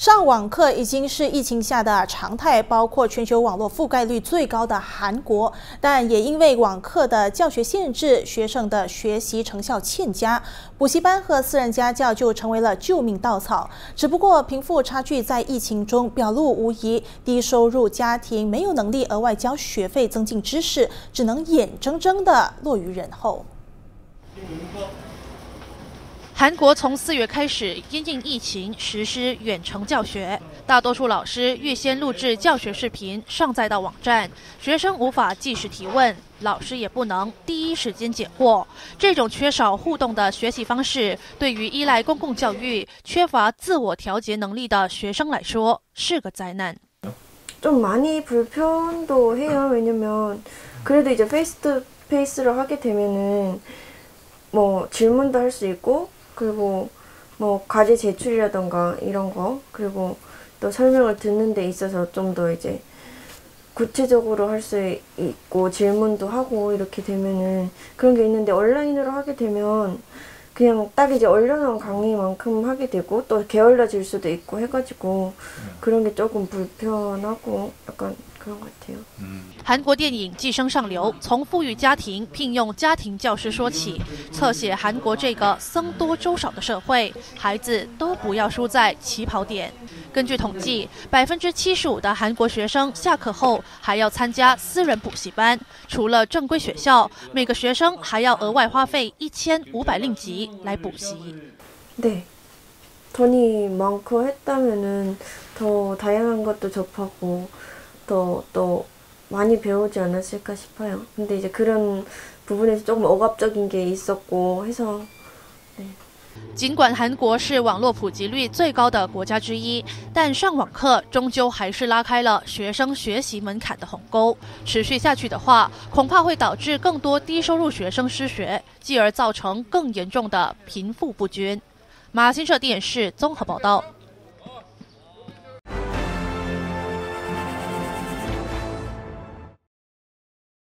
上网课已经是疫情下的常态，包括全球网络覆盖率最高的韩国，但也因为网课的教学限制，学生的学习成效欠佳，补习班和私人家教就成为了救命稻草。只不过贫富差距在疫情中表露无遗，低收入家庭没有能力额外交学费增进知识，只能眼睁睁地落于人后。 韩国从4月开始因应疫情实施远程教学，大多数老师预先录制教学视频上载到网站，学生无法即时提问，老师也不能第一时间解惑。这种缺少互动的学习方式，对于依赖公共教育、缺乏自我调节能力的学生来说是个灾难。좀 많이 불편도 해요. 왜냐면 그래도 이제 페이스 투 페이스를 하게 되면은 뭐 질문도 할 수 있고. 그리고 뭐 과제 제출이라던가 이런 거 그리고 또 설명을 듣는 데 있어서 좀 더 이제 구체적으로 할 수 있고 질문도 하고 이렇게 되면은 그런 게 있는데 온라인으로 하게 되면 그냥 딱 이제 얼려놓은 강의만큼 하게 되고 또 게을러질 수도 있고 해가지고 그런 게 조금 불편하고 약간 그런 것 같아요. 韩国电影《寄生上流》从富裕家庭聘用家庭教师说起，侧写韩国这个僧多粥少的社会，孩子都不要输在起跑点。根据统计，75%的韩国学生下课后还要参加私人补习班，除了正规学校，每个学生还要额外花费1500令吉来补习。对，돈이 많고 했다면은 더 다양한 것도 접하고 또 많이 배우지 않았을까 싶어요. 근데 이제 그런 부분에서 조금 억압적인 게 있었고 해서. 네. 尽管韩国是网络普及率最高的国家之一，但上网课终究还是拉开了学生学习门槛的鸿沟。持续下去的话，恐怕会导致更多低收入学生失学，继而造成更严重的贫富不均。马新社电视综合报道。